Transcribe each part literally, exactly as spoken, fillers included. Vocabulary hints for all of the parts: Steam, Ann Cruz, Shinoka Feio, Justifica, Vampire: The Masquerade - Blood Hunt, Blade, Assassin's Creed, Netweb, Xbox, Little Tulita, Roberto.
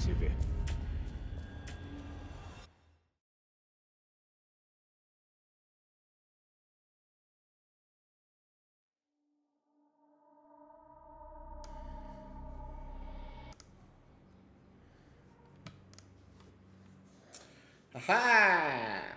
que se vê. Ahá!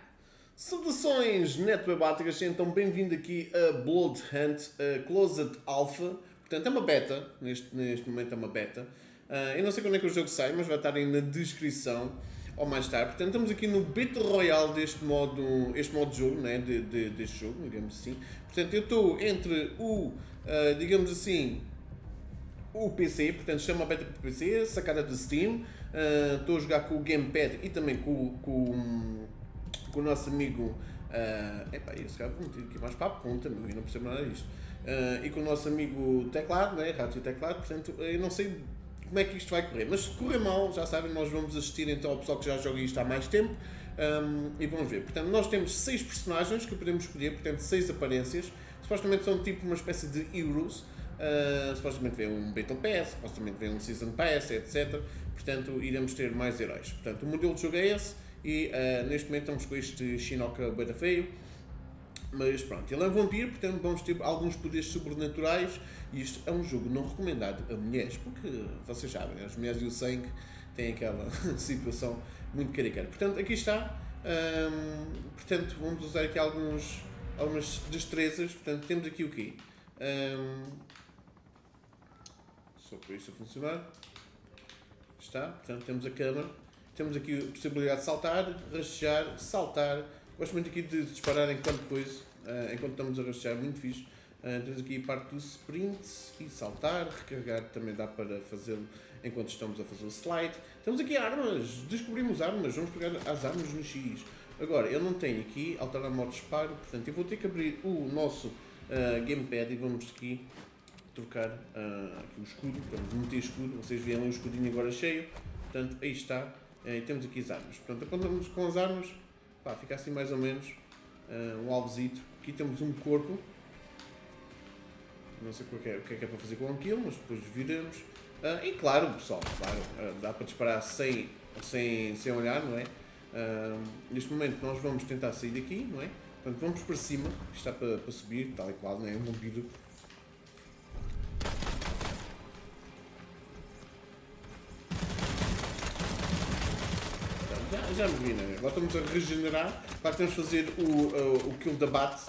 Saudações netwebáticas, então bem-vindo aqui a Blood Hunt a Closed Alpha. Portanto, é uma beta, neste, neste momento é uma beta. Uh, eu não sei quando é que o jogo sai, mas vai estar aí na descrição ou mais tarde. Portanto, estamos aqui no Battle Royale deste modo, este modo de jogo, né? de, de, deste jogo, digamos assim. Portanto, eu estou entre o, uh, digamos assim, o P C, portanto chama a beta para o P C, sacada do Steam. Estou uh, a jogar com o Gamepad e também com, com, com o nosso amigo. Uh, epá, esse cara vou meter aqui mais para a ponta, meu, eu não percebo nada disto. Uh, e com o nosso amigo teclado, né? Rato e teclado, portanto eu não sei como é que isto vai correr, mas se correr mal, já sabem, nós vamos assistir então ao pessoal que já joga isto há mais tempo um, e vamos ver. Portanto, nós temos seis personagens que podemos escolher, portanto seis aparências, supostamente são tipo uma espécie de heroes. Uh, supostamente vem um Battle Pass, supostamente vem um Season Pass, etcétera. Portanto, iremos ter mais heróis. Portanto, o modelo de jogo é esse e uh, neste momento estamos com este Shinoka Feio. Mas pronto, ele é um vampiro, portanto vamos ter alguns poderes sobrenaturais e isto é um jogo não recomendado a mulheres, porque vocês sabem, as mulheres e o sangue têm aquela situação muito caricata. Portanto, aqui está. Um, portanto, vamos usar aqui alguns, algumas destrezas. Portanto, temos aqui o quê? Um, Só para isto a funcionar. Está, portanto temos a câmera. Temos aqui a possibilidade de saltar, rastejar, saltar. Gosto muito aqui de disparar enquanto coisa, uh, enquanto estamos a rastejar, muito fixe. Uh, temos aqui a parte do sprint e saltar, recarregar também dá para fazê-lo enquanto estamos a fazer o slide. Temos aqui armas, descobrimos armas, vamos pegar as armas no X. Agora, eu não tenho aqui alterar modo de disparo, portanto eu vou ter que abrir o nosso uh, gamepad e vamos aqui trocar uh, aqui o escudo, portanto, meter escudo, vocês viram o escudinho agora cheio, portanto, aí está, e temos aqui as armas, portanto, apontamos com as armas, pá, fica assim mais ou menos, uh, um alvozito, aqui temos um corpo, não sei o que é, o que é que é para fazer com aquilo, mas depois viramos, uh, e claro, pessoal, claro, uh, dá para disparar sem, sem, sem olhar, não é? Uh, neste momento nós vamos tentar sair daqui, não é? Portanto, vamos para cima, isto está para, para subir, tal e qual, não é? Um vidro. Já me vi, né? Agora estamos a regenerar. Agora temos de fazer o, o, o kill da bate.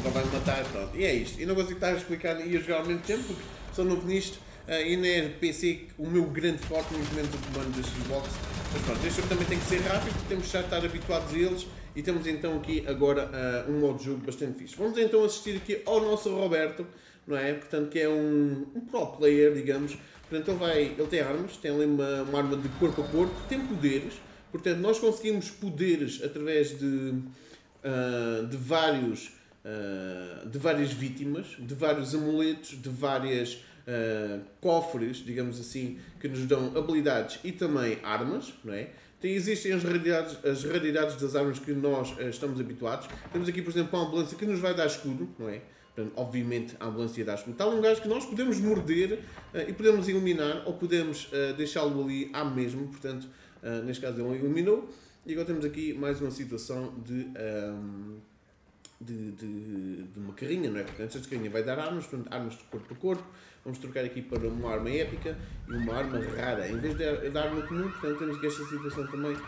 Agora vai-me matar, pronto. E é isto. Eu não consigo estar a explicar e a jogar ao mesmo tempo, porque sou novo nisto. Uh, e não é P C o meu grande forte no movimento do comando das Xbox. Mas pronto, este jogo também tem que ser rápido, porque temos já de estar habituados a eles. E temos então aqui agora uh, um modo de jogo bastante fixe. Vamos então assistir aqui ao nosso Roberto, não é? Portanto, que é um, um pro player, digamos. Portanto, ele, vai, ele tem armas, tem ali uma, uma arma de corpo a corpo, tem poderes. Portanto, nós conseguimos poderes através de, uh, de, vários, uh, de várias vítimas, de vários amuletos, de várias uh, cofres, digamos assim, que nos dão habilidades e também armas, não é? Tem, existem as raridades, as raridades das armas que nós uh, estamos habituados. Temos aqui, por exemplo, uma ambulância que nos vai dar escudo, não é? Portanto, obviamente, a ambulância dá escudo. Está um gajo que nós podemos morder uh, e podemos iluminar ou podemos uh, deixá-lo ali à mesmo. Portanto, uh, neste caso ele iluminou. E agora temos aqui mais uma situação de, um, de, de, de uma carrinha, não é? Portanto, esta carrinha vai dar armas, portanto, armas de corpo a corpo. Vamos trocar aqui para uma arma épica e uma arma rara. Em vez de da arma comum, portanto, temos aqui esta situação também uh,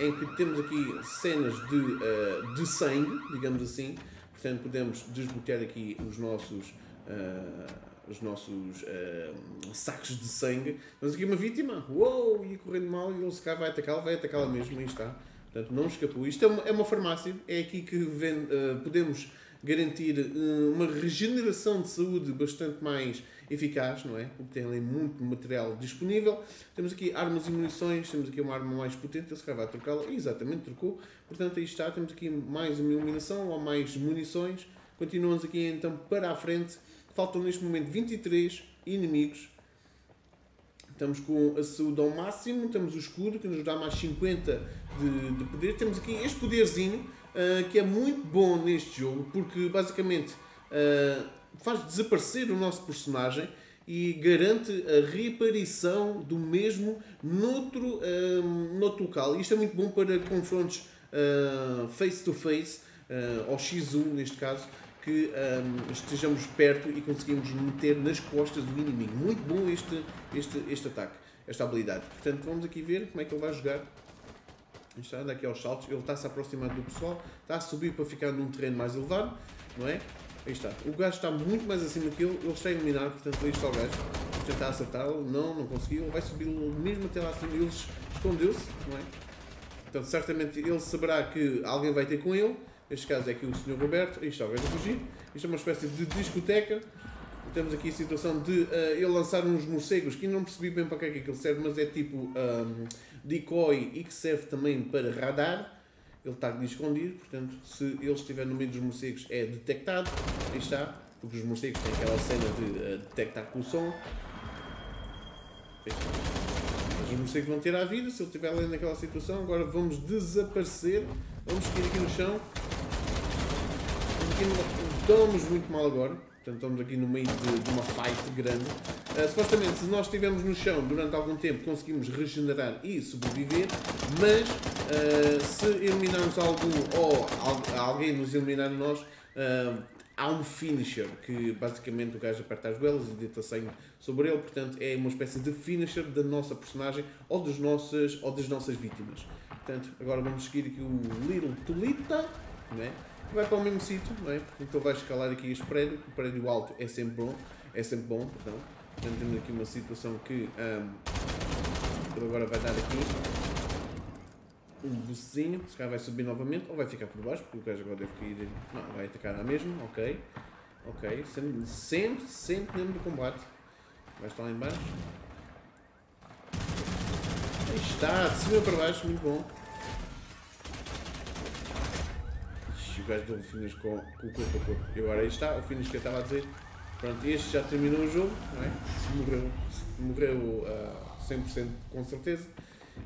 em que temos aqui cenas de, uh, de sangue, digamos assim. Portanto, podemos desbloquear aqui os nossos, uh, os nossos uh, sacos de sangue. Temos aqui uma vítima. Uou! Ia correndo mal e ele se cá vai atacá-la, vai atacá-la mesmo. Aí está. Portanto, não escapou. Isto é uma, é uma farmácia. É aqui que vende, uh, podemos garantir uh, uma regeneração de saúde bastante mais eficaz, não é? Porque tem ali muito material disponível. Temos aqui armas e munições. Temos aqui uma arma mais potente. Esse cara vai trocá-la. Exatamente, trocou. Portanto, aí está. Temos aqui mais uma iluminação ou mais munições. Continuamos aqui então para a frente. Faltam neste momento vinte e três inimigos. Estamos com a saúde ao máximo. Temos o escudo que nos dá mais cinquenta de, de poder. Temos aqui este poderzinho uh, que é muito bom neste jogo porque basicamente Uh, faz desaparecer o nosso personagem e garante a reaparição do mesmo noutro, um, noutro local. Isto é muito bom para confrontos uh, face to face, uh, ou xis um neste caso, que um, estejamos perto e conseguimos meter nas costas do inimigo. Muito bom este, este, este ataque, esta habilidade. Portanto, vamos aqui ver como é que ele vai jogar. Está a andar aqui aos saltos, ele está a se aproximar do pessoal, está a subir para ficar num terreno mais elevado, não é? Aí está. O gajo está muito mais acima que ele, ele está a eliminar, portanto, aí está o gajo. Tentar acertá-lo, não, não conseguiu, ele vai subir mesmo até lá acima, ele escondeu-se, não é? Então, certamente, ele saberá que alguém vai ter com ele, neste caso é aqui o senhor Roberto, aí está o gajo a fugir. Isto é uma espécie de discoteca, temos aqui a situação de uh, ele lançar uns morcegos, que não percebi bem para que é que ele serve, mas é tipo um, decoy e que serve também para radar. Ele está escondido, portanto, se ele estiver no meio dos morcegos é detectado. Aí está, porque os morcegos têm aquela cena de uh, detectar com o som. Os morcegos vão ter à vida, se ele estiver ali naquela situação. Agora vamos desaparecer, vamos cair aqui no chão. Estamos muito mal agora, portanto, estamos aqui no meio de, de uma fight grande. Uh, supostamente, se nós estivermos no chão durante algum tempo, conseguimos regenerar e sobreviver, mas uh, se eliminarmos algum ou alguém nos eliminar a nós, uh, há um finisher, que basicamente o gajo aperta as belas e deita sangue sobre ele, portanto, é uma espécie de finisher da nossa personagem ou, dos nossos, ou das nossas vítimas. Portanto, agora vamos seguir aqui o Little Tulita, não é? Vai para o mesmo sítio, não é? Então vai escalar aqui este prédio, o prédio alto é sempre bom, é sempre bom, então. Portanto, temos aqui uma situação que um, ele agora vai dar aqui um bucinho, se calhar vai subir novamente, ou vai ficar por baixo, porque o gajo agora deve cair, não, vai atacar à mesma, ok, ok, sempre, sempre, sempre dentro do combate, vai estar lá em baixo, aí está, de cima para baixo, muito bom. O gajo deu um finish com, com o corpo a corpo. E agora aí está, o finish que eu estava a dizer. Pronto, este já terminou o jogo, não é? Morreu, morreu uh, cem por cento com certeza.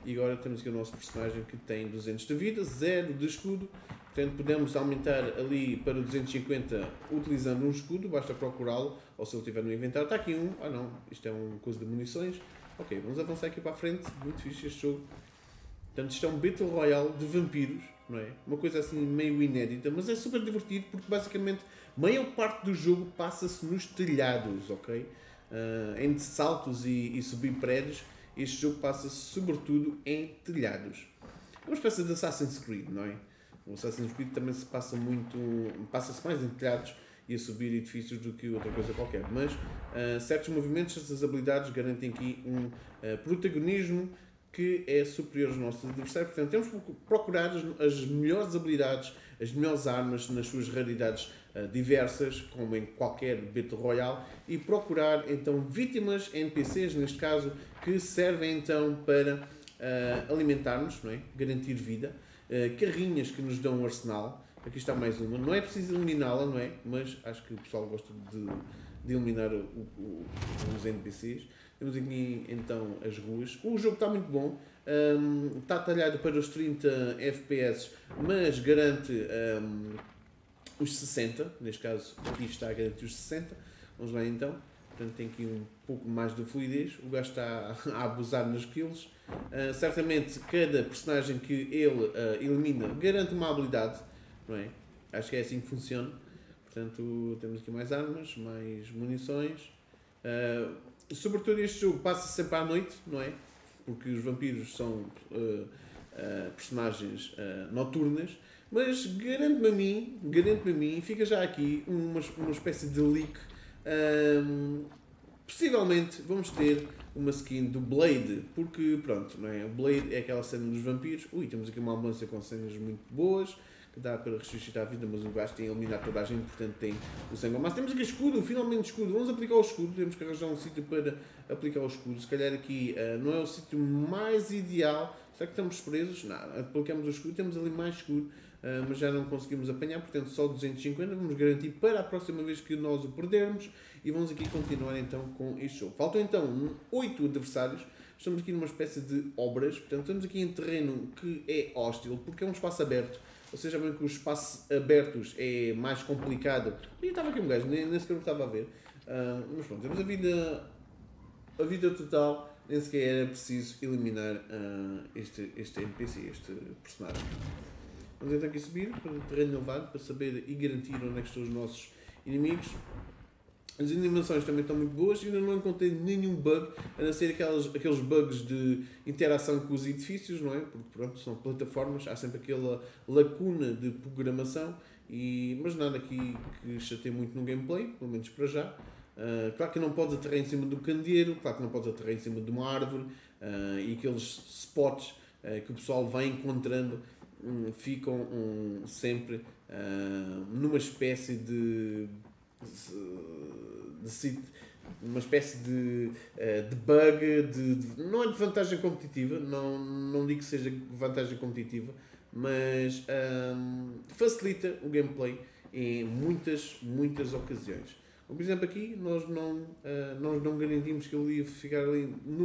E agora temos aqui o nosso personagem que tem duzentos de vida, zero de escudo. Portanto, podemos aumentar ali para duzentos e cinquenta utilizando um escudo, basta procurá-lo. Ou se ele estiver no inventário, está aqui um. Ah não, isto é uma coisa de munições. Ok, vamos avançar aqui para a frente. Muito fixe este jogo. Portanto, isto é um Battle Royale de vampiros, não é? Uma coisa assim meio inédita, mas é super divertido porque basicamente a maior parte do jogo passa-se nos telhados, ok? Uh, entre saltos e, e subir prédios, este jogo passa-se sobretudo em telhados. É uma espécie de Assassin's Creed, não é? O Assassin's Creed também se passa muito, passa-se mais em telhados e a subir edifícios do que outra coisa qualquer, mas uh, certos movimentos, certas habilidades garantem aqui um uh, protagonismo que é superior aos nossos adversários. Portanto, temos que procurar as, as melhores habilidades, as melhores armas nas suas raridades uh, diversas, como em qualquer Battle Royale, e procurar então vítimas, N P Cs neste caso, que servem então para uh, alimentar-nos, não é? Garantir vida, uh, carrinhas que nos dão um arsenal. Aqui está mais uma, não é preciso eliminá-la, não é? Mas acho que o pessoal gosta de, de eliminar o, o, os N P Cs. Temos aqui então as ruas. O jogo está muito bom, um, está talhado para os trinta F P S, mas garante um, os sessenta, neste caso aqui está a garantir os sessenta, vamos lá então, portanto tem aqui um pouco mais de fluidez, o gajo está a abusar nos kills, uh, certamente cada personagem que ele uh, elimina garante uma habilidade, não é? Acho que é assim que funciona, portanto temos aqui mais armas, mais munições, uh, sobretudo este jogo passa sempre à noite, não é? Porque os vampiros são uh, uh, personagens uh, noturnas, mas garante-me a mim, garante-me a mim, fica já aqui uma, uma espécie de leak. Um, possivelmente vamos ter uma skin do Blade, porque pronto, não é? O Blade é aquela cena dos vampiros. Ui, temos aqui uma ambulância com cenas muito boas, que dá para ressuscitar a vida, mas o gajo tem a eliminar toda a gente, portanto tem o sangue. Mas temos aqui escudo, finalmente escudo, vamos aplicar o escudo, temos que arranjar um sítio para aplicar o escudo, se calhar aqui uh, não é o sítio mais ideal, será que estamos presos? Não, aplicamos o escudo, temos ali mais escudo, uh, mas já não conseguimos apanhar, portanto só duzentos e cinquenta, vamos garantir para a próxima vez que nós o perdermos, e vamos aqui continuar então com este jogo. Faltam então oito adversários. Estamos aqui numa espécie de obras, portanto estamos aqui em terreno que é hostil, porque é um espaço aberto, ou seja, bem que os espaços abertos é mais complicado. E estava aqui um gajo, nem sequer estava a ver, Uh, mas pronto, temos a vida, a vida total, nem sequer era preciso eliminar uh, este, este N P C, este personagem. Vamos então aqui subir para o terreno elevado para saber e garantir onde é que estão os nossos inimigos. As animações também estão muito boas e ainda não encontrei nenhum bug, a não ser aquelas, aqueles bugs de interação com os edifícios, não é? Porque pronto, são plataformas, há sempre aquela lacuna de programação, e, mas nada aqui que chateie muito no gameplay, pelo menos para já. Uh, claro que não podes aterrar em cima do candeeiro, claro que não podes aterrar em cima de uma árvore, uh, e aqueles spots uh, que o pessoal vai encontrando um, ficam um, sempre uh, numa espécie de, de, de uma espécie de, uh, de bug, de, de, não é de vantagem competitiva, não, não digo que seja vantagem competitiva, mas um, facilita o gameplay em muitas, muitas ocasiões. Por exemplo, aqui nós não, uh, nós não garantimos que ele ia ficar ali nu,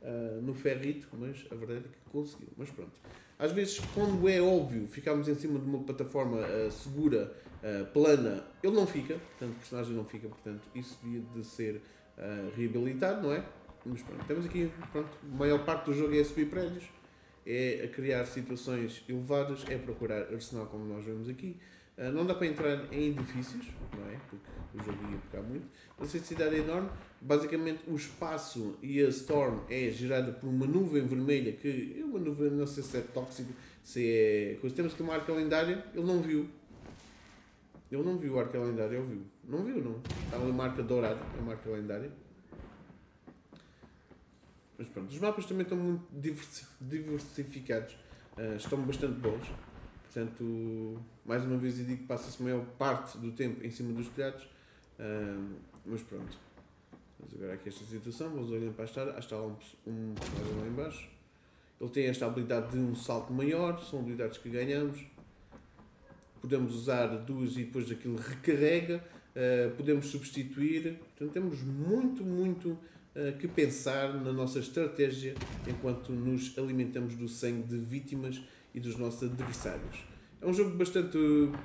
uh, no ferrito, mas a verdade é que conseguiu. Mas pronto. Às vezes, quando é óbvio ficarmos em cima de uma plataforma uh, segura, uh, plana, ele não fica, portanto, o personagem não fica, portanto, isso devia de ser uh, reabilitado, não é? Mas pronto, temos aqui, pronto, a maior parte do jogo é a subir prédios, é a criar situações elevadas, é a procurar arsenal, como nós vemos aqui. Uh, não dá para entrar em edifícios, não é? Porque o jogo ia pegar muito. A cidade é enorme. Basicamente, o espaço e a Storm é gerada por uma nuvem vermelha, que é uma nuvem, não sei se é tóxico, se é... Quando temos que marcar calendário, ele não viu. Ele não viu o arco calendário, ele viu. Não viu, não. Está ali a marca dourada, a marca calendária. Mas pronto, os mapas também estão muito diversificados. Uh, estão bastante bons. Portanto, mais uma vez eu digo que passa-se a maior parte do tempo em cima dos telhados, um, mas pronto. Vamos agora aqui esta situação, vamos olhando para a estrada, está lá um, um personagem lá em baixo. Ele tem esta habilidade de um salto maior, são habilidades que ganhamos. Podemos usar duas e depois aquilo recarrega, uh, podemos substituir, portanto temos muito, muito uh, que pensar na nossa estratégia enquanto nos alimentamos do sangue de vítimas e dos nossos adversários. É um jogo bastante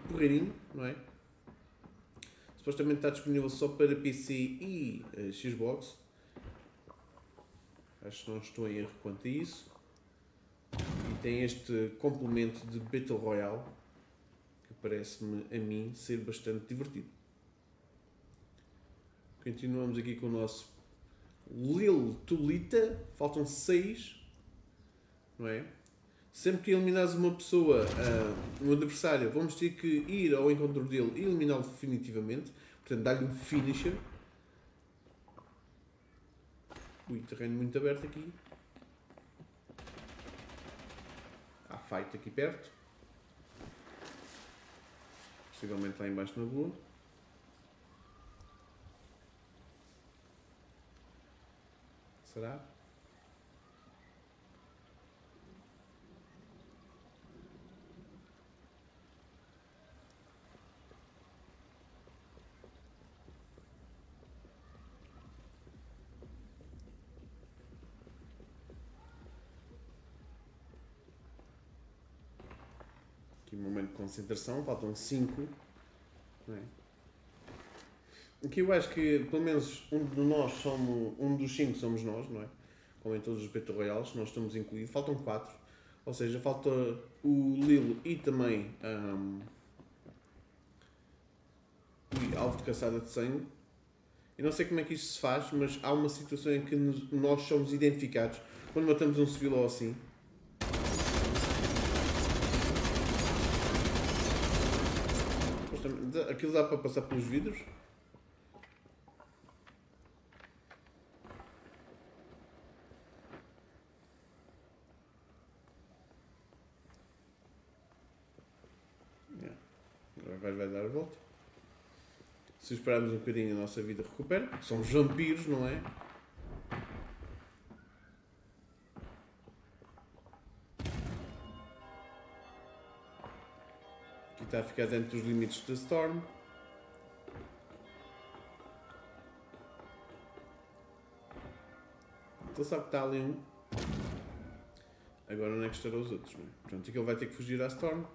porreirinho, não é? Supostamente está disponível só para P C e uh, Xbox. Acho que não estou em erro quanto a isso. E tem este complemento de Battle Royale, que parece-me a mim ser bastante divertido. Continuamos aqui com o nosso Little Tulita. Faltam seis, não é? Sempre que eliminares uma pessoa, uh, um adversário, vamos ter que ir ao encontro dele e eliminá-lo definitivamente. Portanto, dá-lhe um finisher. Ui, terreno muito aberto aqui. Há fight aqui perto. Possivelmente lá embaixo na rua. Será? Momento de concentração, faltam cinco. O que eu acho que, pelo menos, um de nós somos, um dos cinco somos nós, não é? Como em todos os Battle Royales, nós estamos incluídos. Faltam quatro, ou seja, falta o Lilo e também um, o alvo de caçada de sangue. Eu não sei como é que isto se faz, mas há uma situação em que nos, nós somos identificados quando matamos um civil ou assim. Aquilo dá para passar pelos vidros. Agora vai, vai dar a volta. Se esperarmos um bocadinho a nossa vida recupera. São vampiros, não é? Está a ficar dentro dos limites da Storm. Então sabe que está ali um. Agora onde é que estarão os outros, não é? Portanto, aquele vai ter que fugir à Storm.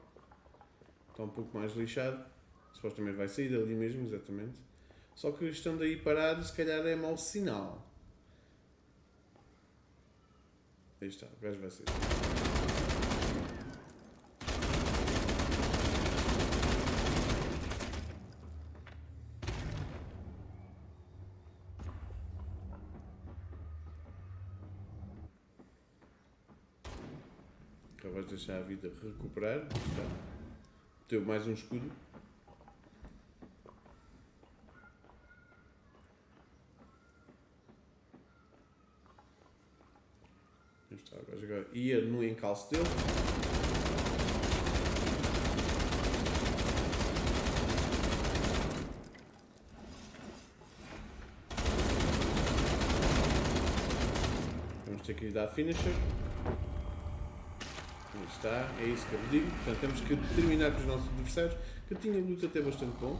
Está um pouco mais lixado. Supostamente vai sair dali mesmo, exatamente. Só que estando aí parado, se calhar é mau sinal. Aí está, o gajo vai ser. Acabas de deixar a vida recuperar. Está. Meteu mais um escudo. Ia no encalço dele. Vamos ter que lhe dar finisher. Aí está, é isso que eu digo. Portanto, temos que terminar com os nossos adversários, que tinha luta até bastante bom.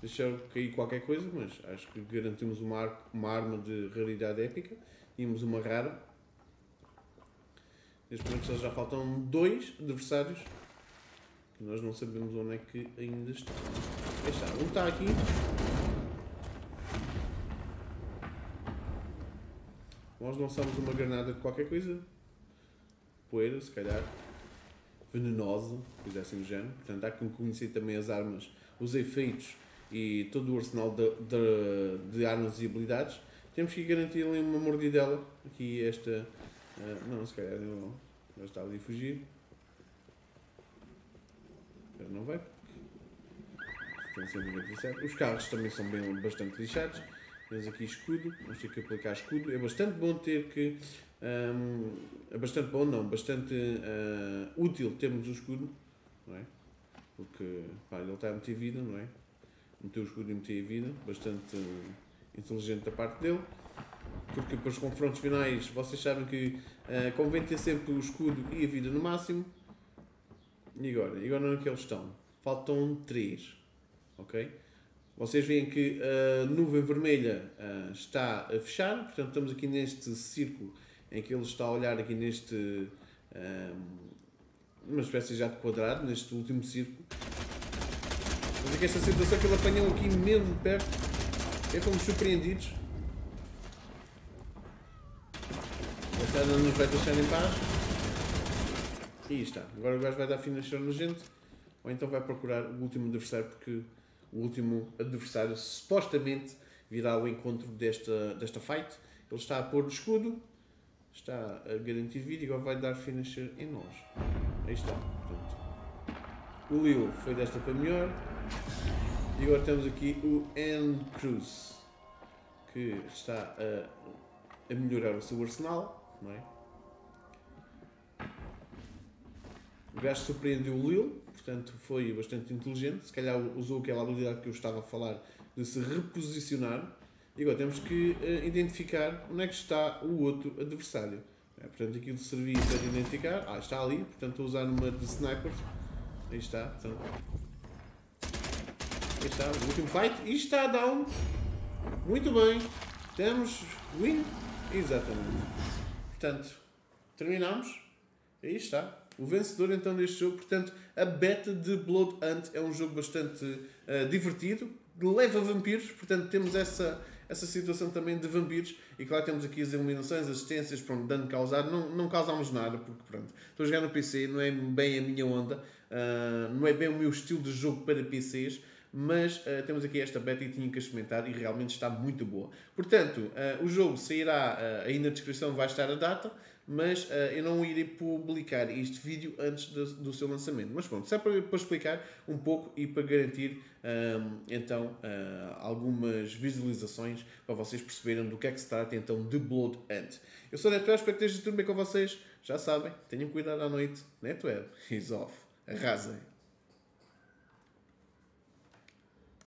Deixaram cair qualquer coisa, mas acho que garantimos uma, ar uma arma de raridade épica. Tínhamos uma rara. Neste momento só já faltam dois adversários que nós não sabemos onde é que ainda estão. Aí está, um está aqui. Nós lançamos uma granada de qualquer coisa. Poeira, se calhar. Venenosa, coisa assim do género. Portanto, há que conhecer também as armas, os efeitos e todo o arsenal de, de, de armas e habilidades. Temos que garantir ali uma mordidela. Aqui esta... Uh, não, se calhar não. Já está ali a fugir. Mas não vai. Estão sempre lixados. Os carros também são bem, bastante lixados. Temos aqui escudo. Vamos ter que aplicar escudo. É bastante bom ter que... Um, é bastante bom, não. Bastante uh, útil termos o escudo. Não é? Porque pá, ele está a meter vida, não é? Meteu o escudo e meter a vida. Bastante uh, inteligente da parte dele. Porque para os confrontos finais, vocês sabem que uh, convém ter sempre o escudo e a vida no máximo. E agora? E agora onde é que eles estão? Faltam três. Ok? Vocês veem que a nuvem vermelha uh, está a fechar. Portanto, estamos aqui neste círculo em que ele está a olhar aqui neste... Uh, uma espécie já de quadrado, neste último círculo. Mas aqui esta situação que ele apanhou aqui mesmo de perto. É como surpreendidos. Não nos vai deixar em paz. E está. Agora o gajo vai dar finisher na gente. Ou então vai procurar o último adversário, porque o último adversário supostamente virá ao encontro desta, desta fight. Ele está a pôr o escudo. Está a garantir vida e agora vai dar finisher em nós. Aí está. Portanto, o Leo foi desta para melhor. E agora temos aqui o Ann Cruz, que está a, a melhorar o seu arsenal. Não é? O gajo surpreendeu o Lil, portanto foi bastante inteligente. Se calhar usou aquela habilidade que eu estava a falar de se reposicionar. E agora temos que uh, identificar onde é que está o outro adversário. É, portanto, aquilo servia para identificar. Ah, está ali, portanto estou a usar uma de snipers. Aí está. Portanto. Aí está, o último fight. E está down. Muito bem. Temos win. Exatamente. Portanto, terminamos. Aí está. O vencedor então deste jogo. Portanto, a beta de Blood Hunt é um jogo bastante uh, divertido. Leva vampiros. Portanto, temos essa, essa situação também de vampiros. E claro, temos aqui as iluminações, as assistências, pronto, dano causado. Não, não causámos nada, porque pronto, estou a jogar no P C, não é bem a minha onda. Uh, não é bem o meu estilo de jogo para P Cs. Mas uh, temos aqui esta beta e tinha que experimentar e realmente está muito boa. Portanto, uh, o jogo sairá, uh, aí na descrição vai estar a data, mas uh, eu não irei publicar este vídeo antes de, do seu lançamento. Mas pronto, só para, para explicar um pouco e para garantir um, então uh, algumas visualizações para vocês perceberem do que é que se trata então de Blood Hunt. Eu sou o Netweb, espero que esteja tudo bem com vocês. Já sabem, tenham cuidado à noite. Netweb is off. Arrasem!